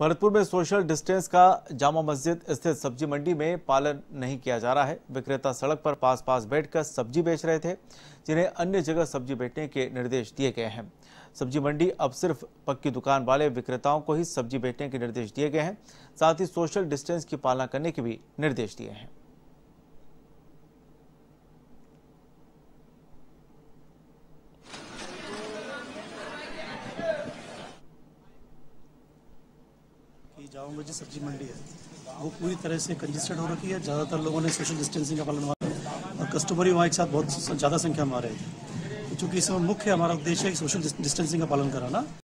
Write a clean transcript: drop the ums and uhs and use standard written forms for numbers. भरतपुर में social distance का जामा मस्जिद स्थित सब्जी मंडी में पालन नहीं किया जा रहा है। विक्रेता सड़क पर पास बैठकर सब्जी बेच रहे थे, जिन्हें अन्य जगह सब्जी बेचने के निर्देश दिए गए हैं। सब्जी मंडी अब सिर्फ पक्की दुकान वाले विक्रेताओं को ही सब्जी बेचने के निर्देश दिए गए हैं। साथ ही सोशल डिस्टेंस की पालना करने के भी निर्देश दिए हैं। जामा मस्जिद सब्जी मंडी है, वो पूरी तरह से कंजेस्टेड हो रखी है। ज़्यादातर लोगों ने सोशल डिस्टेंसिंग का पालन किया और कस्टमर भी वहाँ एक साथ बहुत ज़्यादा संख्या में आ रहे थे। चूँकि इसमें मुख्य हमारा उद्देश्य है सोशल डिस्टेंसिंग का पालन कराना।